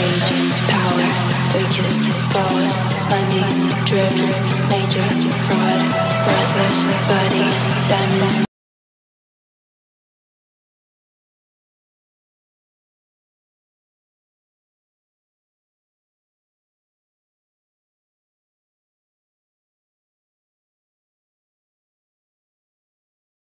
raging power, weakest thoughts, money, driven, major, fraud, breathless, body.